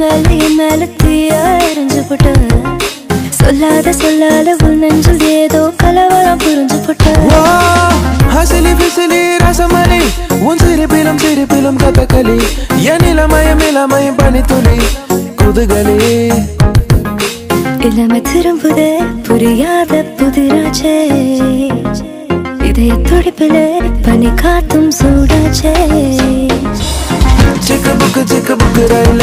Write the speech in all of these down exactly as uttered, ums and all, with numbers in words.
மேலே மேலே தீயா எரிஞ்சு போட்ட சொல்லாத சொல்லாத உன் நெஞ்சில் ஏதோ கலவரம் புரிஞ்சு போட்ட ஹசிலி பிசிலி ரசமலை உன் சிரிப்பிலும் சிரிப்பிலும் கதகளி என் இளமயம் இளமயம் பனித்துளி குதுகளி இளமை திரும்புதே புரியாத புதிராச்சே இதய துடிப்பிலே பனி காத்தும் சூடாச்சே Chicka book, chicka book, raile.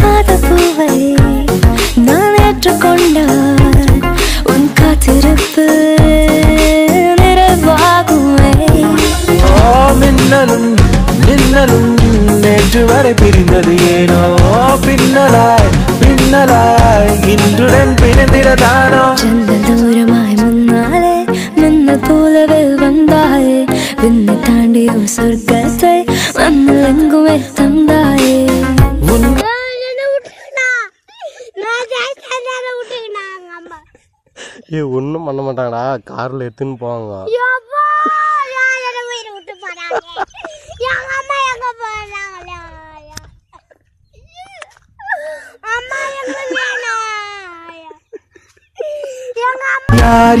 Kaadapuvai. கொண்டா உன் காத்திருப்பு நிறைவாகுமே ஓ மின்னலும் மின்னலும் நேற்று வரை பிரிந்தது ஏனோ பின்னலாய் பின்னலாய் இன்றுடன் பிணைந்திடதானோ செல்ல தூரமாய் முன்னாலே நின்ன போலவே வந்தாயே விண்ணை தாண்டியும் சொர்க்கத்தை மண்ணில் எங்குமே தந்தாயே ஏ ஒன்றும் பண்ண மாட்டாங்கடா காரில் எடுத்துன்னு போவாங்க யார்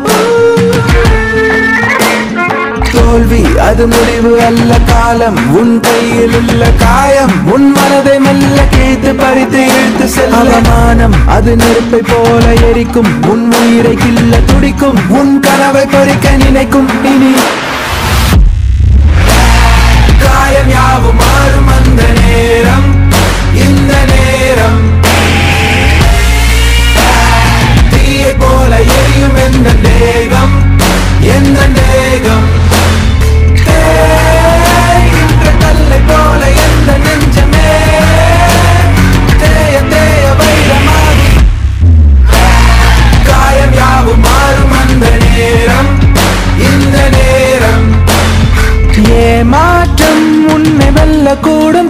தோல்வி அது முடிவு அல்ல காலம் உன் கையில் உள்ள காயம் உன் மனதை மெல்ல கிழித்து பறித்து இழுத்து செல்லமானம் அது நெருப்பை போல எரிக்கும் உன் உயிரை கிள்ள துடிக்கும் உன் கனவை பொறிக்க நினைக்கும் இனி யாவும் மாறும் அந்த நேரம் இந்த நேரம் தீயை போல எரியும் எந்த தேகம் எந்த தேகம் தேய்கின்ற கல்லை போல எந்த நெஞ்சமே தேய தேய வைரமாகி காயம் யாவும் மாறும் அந்த நேரம் இந்த நேரம் ஏமாற்றம் உன்னை வெல்ல கூடும்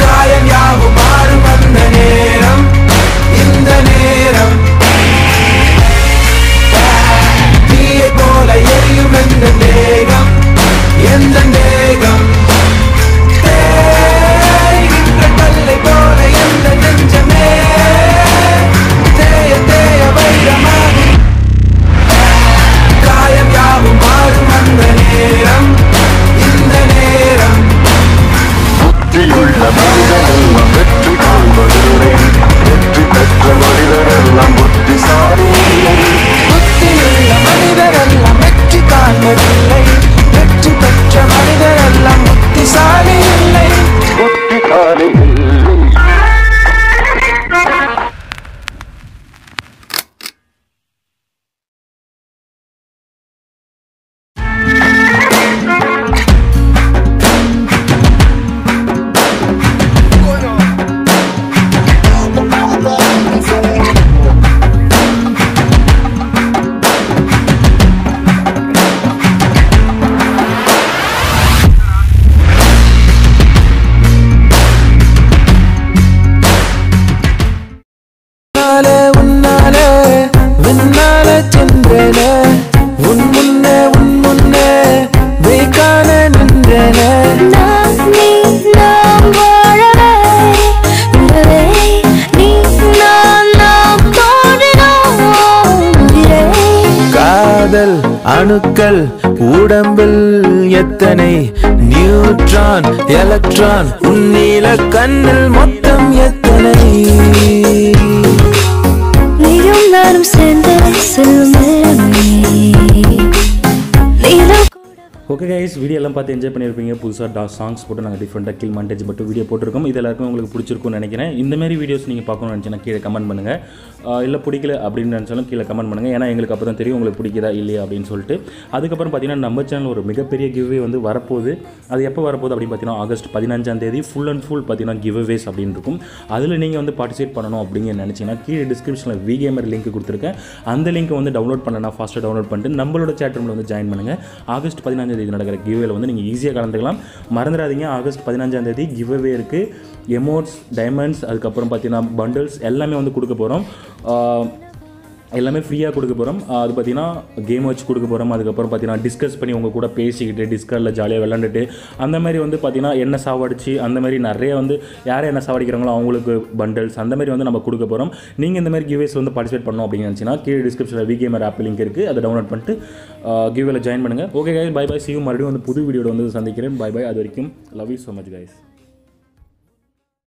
காயம் யாவும் மாறும் அந்த நேரம் இந்த நேரம் தீயை போல எரியும் எந்த தேகம் எந்த தேகம் தேய்கின்ற கல்லை போல எந்த நெஞ்சமே தேய தேய வைரமாகி காயம் யாவும் மாறும் அந்த நேரம் இந்த நேரம் உள்ள மனிதனும் வெற்றி காண்பதுரை அணுக்கள் உடம்பில் எத்தனை நியூட்ரான் எலக்ட்ரான் உன்னில கண்ணில் மொத்தம் எத்தனை நீரும் நானும் சேர்ந்து செல்லும். ஓகே கைஸ், வீடியோ எல்லாம் பார்த்து என்ஜாய் பண்ணியிருப்பீங்க. புதுசாக டா சாங்ஸ் போட்டு நாங்கள் டிஃப்ரெண்ட்டாக கில் மாண்டேஜ் மட்டும் வீடியோ போட்டிருக்கோம். இது எல்லாருக்கும் உங்களுக்கு பிடிச்சிருக்கும்னு நினைக்கிறேன். இந்தமாரி வீடியோஸ் நீங்கள் பார்க்கணும்னு நினச்சினா கீழே கமெண்ட் பண்ணுங்கள். இல்லை பிடிக்கல அப்படின்னு நினச்சாலும் கீழே கமெண்ட் பண்ணுங்கள். ஏன்னா எங்களுக்கு அப்போ தான் தெரியும் உங்களுக்கு பிடிக்குதா இல்லையா அப்படின்னு சொல்லிட்டு. அதுக்கப்புறம் பார்த்தீங்கன்னா நம்ம சேனல் ஒரு மிகப்பெரிய கிவ்வே வந்து வரப்போகுது. அது எப்போ வரப்போகுது அப்படின்னு பார்த்தீங்கன்னா ஆகஸ்ட் பதினஞ்சாம் தேதி ஃபுல் அண்ட் ஃபுல் பார்த்தீங்கன்னா கிவ்வேஸ் அப்படின்னு இருக்கும். அதில் நீங்கள் வந்து பார்ட்டிசிபேட் பண்ணணும் அப்படிங்கிற நினச்சிங்கன்னா கீழே டிஸ்கிரிப்ஷனில் விகேமர் லிங்க் கொடுத்துருக்கேன். அந்த லிங்க் வந்து டவுன்லோட் பண்ணலாம். ஃபாஸ்ட்டாக டவுன்லோட் பண்ணிட்டு நம்மளோட சேட் ரூமில் வந்து ஜாயின் பண்ணுங்கள். ஆகஸ்ட் பதினஞ்சாம் தேதி நடக்கிற கிவ்வேல வந்து நீங்கள் ஈஸியாக கலந்துக்கலாம். மறந்துடாதீங்க, ஆகஸ்ட் பதினஞ்சாம் தேதி கிவ்வே இருக்குது. எமோட்ஸ், டைமண்ட்ஸ், அதுக்கப்புறம் பார்த்தீங்கன்னா பண்டில்ஸ் எல்லாமே வந்து கொடுக்க போகிறோம். எல்லாமே ஃப்ரீயாக கொடுக்க போகிறோம். அது பார்த்திங்கன்னா கேம் வச்சு கொடுக்க போகிறோம். அதுக்கப்புறம் பார்த்திங்கன்னா டிஸ்கஸ் பண்ணி உங்கள் கூட பேசிக்கிட்டு டிஸ்கரில் ஜாலியாக விளாண்டுட்டு அந்த மாதிரி வந்து பார்த்திங்கன்னா என்ன சாவடிச்சு அந்த மாதிரி நிறைய வந்து யாரை என்ன சாவடிக்கிறாங்களோ அவங்களுக்கு பண்டல்ஸ் அந்த மாதிரி வந்து நம்ம கொடுக்க போகிறோம். நீங்கள் இந்த மாதிரி கிவ்வேஸ் வந்து பார்ட்டிசிபேட் பண்ணணும் அப்படின்னு நினச்சிங்கன்னா கீழே டிஸ்கிரிப்ஷனில் விகேமர் ஆப் லிங்க் இருக்குது. அதை டவுன்லோட் பண்ணிட்டு கிவ்வேல ஜாயின் பண்ணுங்கள். Okay guys, bye bye, see you. மறுபடியும் வந்து புது வீடியோவில் வந்து சந்திக்கிறேன். By by. அது வரைக்கும் love you so much guys.